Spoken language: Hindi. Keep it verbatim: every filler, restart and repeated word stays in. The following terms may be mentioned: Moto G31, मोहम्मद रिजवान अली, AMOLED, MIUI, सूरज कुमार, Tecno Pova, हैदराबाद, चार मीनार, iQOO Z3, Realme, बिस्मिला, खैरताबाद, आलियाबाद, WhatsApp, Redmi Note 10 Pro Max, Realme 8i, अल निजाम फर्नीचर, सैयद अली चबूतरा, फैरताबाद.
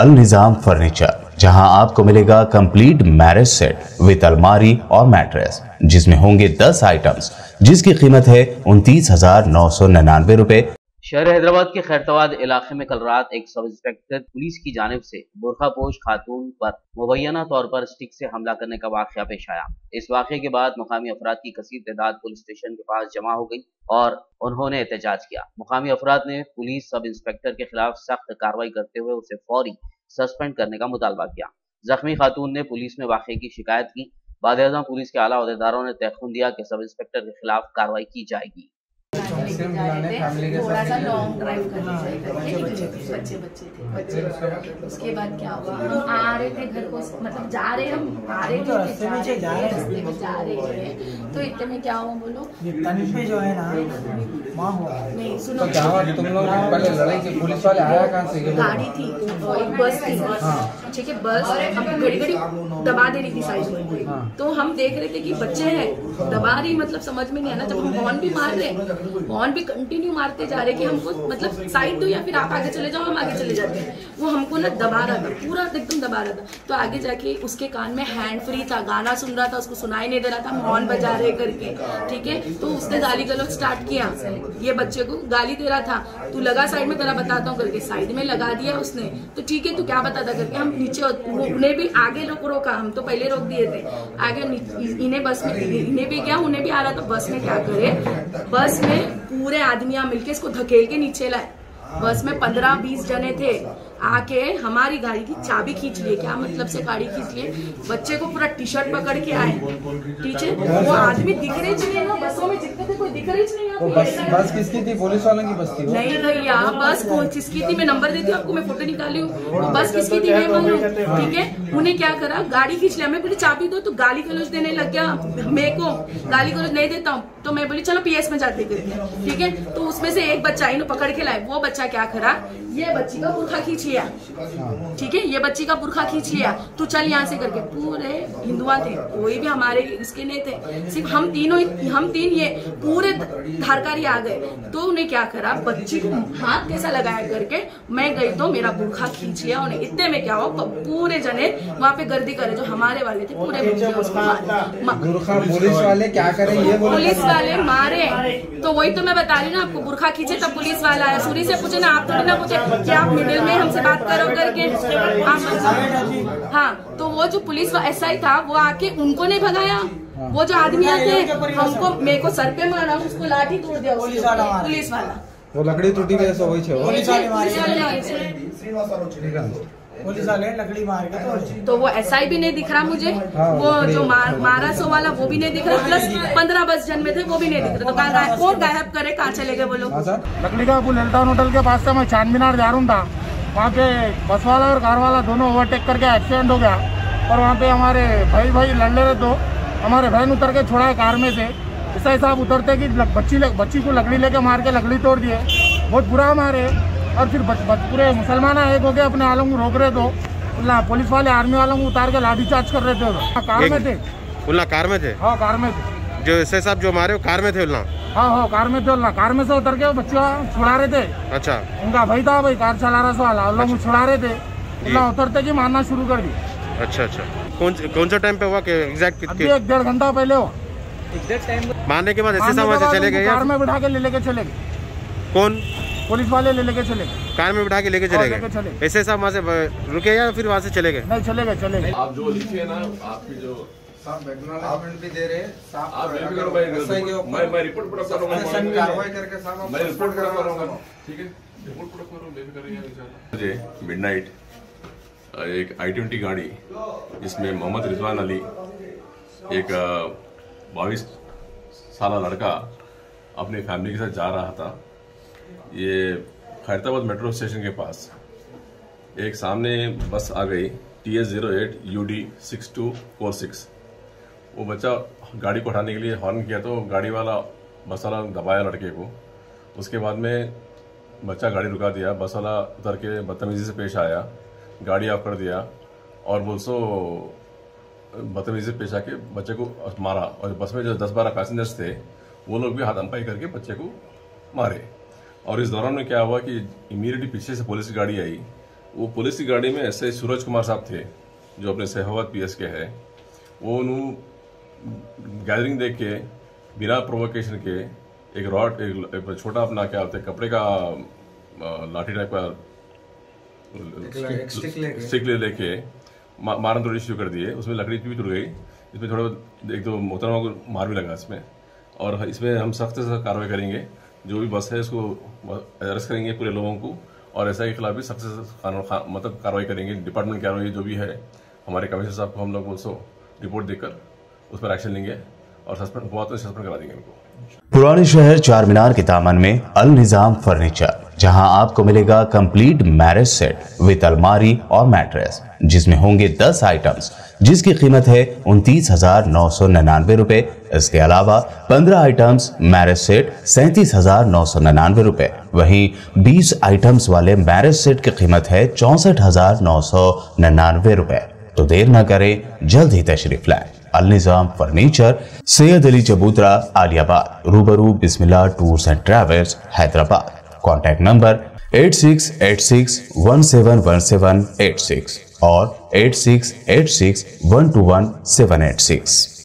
अल निजाम फर्नीचर, जहां आपको मिलेगा कंप्लीट मैरिज सेट विद अलमारी और मैट्रेस, जिसमें होंगे दस आइटम्स, जिसकी कीमत है उनतीस हजार नौ सौ निन्यानवे रूपए। शहर हैदराबाद के खैरताबाद इलाके में कल रात एक सब इंस्पेक्टर पुलिस की जानिब से बुरखापोश खातून पर मुबैना तौर पर स्टिक से हमला करने का वाकया पेश आया। इस वाकये के बाद मुकामी अफराद की कसीर तादाद पुलिस स्टेशन के पास जमा हो गई और उन्होंने एहतजाज किया। मुकामी अफराद ने पुलिस सब इंस्पेक्टर के खिलाफ सख्त कार्रवाई करते हुए उसे फौरी सस्पेंड करने का मुतालबा किया। जख्मी खातून ने पुलिस में वाकये की शिकायत की। बाद अज़ां पुलिस के आला अहदेदारों ने तयखुन दिया कि सब इंस्पेक्टर के खिलाफ कार्रवाई की जाएगी। थोड़ा सा लॉन्ग ड्राइव करना चाहिए, बच्चे बच्चे थे। उसके बाद क्या हुआ, हम आ रहे थे घर को, मतलब जा रहे हम आ रहे थे जा रहे हैं, तो इतने में क्या हुआ बोलो, तनिष्ठ जो है ना माँ हुआ। नहीं सुनो, तुम लोग पहले लड़ाई की, पुलिस वाले आया कहाँ से? गाड़ी थी, एक बस थी, ठीक है बस, और हम घड़ी घड़ी दबा दे रही थी साइड, तो हम देख रहे थे कि बच्चे हैं दबा रही, मतलब समझ में नहीं आना। जब हम हॉर्न भी मार रहे, हॉर्न भी कंटिन्यू मारते जा रहे कि हमको मतलब साइड दो या फिर आप आगे चले जाओ, हम आगे चले जाते हैं। वो हमको ना दबा रहा था, पूरा एकदम दबा रहा था, तो आगे जाके उसके कान में हैंड फ्री था, गाना सुन रहा था, उसको सुनाई नहीं दे रहा था, हम हॉर्न बजा रहे करके, ठीक है। तो उसने गाली गलौज स्टार्ट किया, ये बच्चे को गाली दे रहा था, तू लगा साइड में, तेरा बताता हूँ करके, साइड में लगा दिया उसने। तो ठीक है तू क्या बताता करके, हम नीचे, उन्हें भी आगे रोक रोका, हम तो पहले रोक दिए थे, आगे इन्हें बस में, इन्हें भी गया, उन्हें भी आ रहा था। बस में क्या करे, बस में पूरे आदमियां मिलके इसको धकेल के नीचे लाए। बस में पंद्रह बीस जने थे, आके हमारी गाड़ी की चाबी खींच लिए, क्या मतलब से गाड़ी खींच लिए, बच्चे को पूरा टी शर्ट पकड़ के आए, ठीक है। वो आदमी दिख रहे ही नहीं ना, बसों में जितने थे कोई दिख रहे ही नहीं। वो बस, बस किसकी थी? पुलिस वालों की बस थी? नहीं भैया, बस कौन किसकी थी मैं नंबर देती हूँ आपको, मैं फोटो निकाली हूँ। वो बस किसकी थी मैं मालूम, ठीक है। उन्हें क्या करा, गाड़ी खींच लिया, मैं बोली चाबी दो, तो गाली गलौज देने लग गया मेरे को, गाली गलौज नहीं देता हूँ, तो मैं बोली चलो पी एस में जाते करके, ठीक है। तो उसमें से एक बच्चा इन्हें पकड़ के लाए, वो बच्चा क्या करा, ये बच्ची का बुरखा खींच लिया, ठीक है, ये बच्ची का बुरखा खींच लिया, तो चल यहाँ से करके। पूरे हिंदुआ थे, कोई भी हमारे इसके नहीं थे, सिर्फ हम तीनों, हम तीन ये पूरे धारकारी आ गए। तो उन्हें क्या करा, बच्ची को हाथ कैसा लगाया करके, मैं गई तो मेरा बुरखा खींच लिया उन्हें। इतने में क्या हुआ, पूरे जने वहाँ पे गर्दी करे, जो हमारे वाले थे पूरे बुरखा, पुलिस वाले क्या करे, पुलिस वाले मारे, तो वही तो मैं बता रही ना आपको, बुरखा खींचे तब पुलिस वाला आया, सूरी से पूछे ना, आप थोड़ी ना पूछे क्या आप मिडिल में हमसे बात करो करके। हाँ, तो वो जो पुलिस एस आई था वो आके उनको नहीं भगाया, वो जो आदमी आते हैं हमको, मेरे को सर पे मारा, उसको लाठी तोड़ दिया पुलिस वाला, पुलिस वाला वो लकड़ी टूटी गई, ऐसा वही छे पुलिस वाले लकड़ी मार के तो, तो वो एस आई भी नहीं दिख रहा मुझे, वो जो मार, मारा सो वाला वो भी नहीं दिख रहा, प्लस पंद्रह बस जन में थे वो भी नहीं दिख रहा, तो कहाँ कौन गायब करे, कहाँ चले गए वो लोग। लकड़ी का पुल हेल्टाउन होटल के पास से मैं चार मीनार जा रहा था, वहाँ पे बस वाला और कार वाला दोनों ओवरटेक करके एक्सीडेंट हो गया, और वहाँ पे हमारे भाई भाई लड़ ले रहे, तो हमारे भाई ने उतर के छोड़ा कार में से, एस आई साहब उतरते कि बच्ची बच्ची को लकड़ी लेके मार के लकड़ी तोड़ दिए, बहुत बुरा मारे। और फिर बच, बच, पूरे मुसलमान एक हो गए, अपने आलों को रोक रहे, तो पुलिस वाले आर्मी वालों को उतार के लाठी चार्ज कर रहे थे। कार में थे, कार में थे, हाँ कार में थे, जो एस साहब जो हमारे कार में थे, हाँ हाँ कार में थे, कार में से उतर के बच्चा छुड़ा रहे थे। अच्छा, उनका भाई था भाई, कार चला रहा था, उन लोग छुड़ा रहे थे, उतरते की मारना शुरू कर दी। अच्छा अच्छा, कौन सा टाइम पे हुआ, एक डेढ़ घंटा पहले हुआ। मारने के बाद कार में बिठा के ले लेके चले गए, कौन पुलिस वाले ले लेके चले गए, कार में बिठा के लेके चले गए। ऐसे साहब वहाँ से रुके या फिर वहाँ से चले गए? नहीं चले गए, चले गए। आप जो लिखिए ना, आपकी जो साहब एक्नॉलेजमेंट भी दे रहे, आप मैं रिपोर्ट पूरा करूँगा, कार्रवाई करके साहब मैं रिपोर्ट करवा रहा हूँ, ठीक है, रिपोर्ट पूरा करूँगा। मुझे मिड नाइट एक आई ट्वेंटी गाड़ी, जिसमें मोहम्मद रिजवान अली एक बाईस साल लड़का अपनी फैमिली के साथ जा रहा था। ये फैरताबाद मेट्रो स्टेशन के पास एक सामने बस आ गई, T S zero eight U D six two four six वो बच्चा गाड़ी को उठाने के लिए हॉर्न किया, तो गाड़ी वाला बस वाला दबाया लड़के को, उसके बाद में बच्चा गाड़ी रुका दिया, बस वाला उतर के बदतमीजी से पेश आया, गाड़ी ऑफ कर दिया, और वो सो बदतमीजी से पेश आके बच्चे को मारा, और बस में जो दस बारह पैसेंजर्स थे वो लोग भी हाथ अंपाई करके बच्चे को मारे। और इस दौरान में क्या हुआ कि इमीडिएटली पीछे से पुलिस की गाड़ी आई, वो पुलिस की गाड़ी में एस आई सूरज कुमार साहब थे जो अपने सहवाद पी एस के है। वो उन्होंने गैदरिंग देख के बिना प्रोवोकेशन के एक रॉड एक, एक छोटा अपना क्या होता है कपड़े का लाठी टाइप का स्टिक ले लेके मारन तोड़ी शुरू कर दिए। उसमें लकड़ी भी टूट गई, इसमें थोड़ा एक दो मोहतरमा को मार भी लगा इसमें, और इसमें हम सख्त से कार्रवाई करेंगे। जो भी बस है उसको अरेस्ट करेंगे पूरे लोगों को, और एस आई के खिलाफ भी सबसे कानून खा, मतलब कार्रवाई करेंगे। डिपार्टमेंट की कार्रवाई जो भी है हमारे कमिश्नर साहब को हम लोग उसको रिपोर्ट देकर उस पर एक्शन लेंगे और सस्पेंड हुआ तो सस्पेंड करा देंगे उनको। पुराने शहर चार मीनार के दामन में अल निजाम फर्नीचर, जहां आपको मिलेगा कंप्लीट मैरिज सेट विद अलमारी और मैट्रेस, जिसमें होंगे दस आइटम्स जिसकी कीमत है उनतीस हजार नौ सौ निन्यानवे रूपए। इसके अलावा पंद्रह आइटम्स मैरिज सेट सैंतीस हजार नौ सौ निन्यानवे रूपए, वहीं बीस आइटम्स वाले मैरिज सेट की कीमत है चौसठ हजार नौ सौ निन्यानवे रूपए। तो देर न करें, जल्द ही तशरीफ लाएं। अल निजाम फर्नीचर, सैयद अली चबूतरा, आलियाबाद, रूबरू बिस्मिला tours and travels, हैदराबाद। Contact number eight six eight six one seven one seven eight six और eight six eight six one two one seven eight six.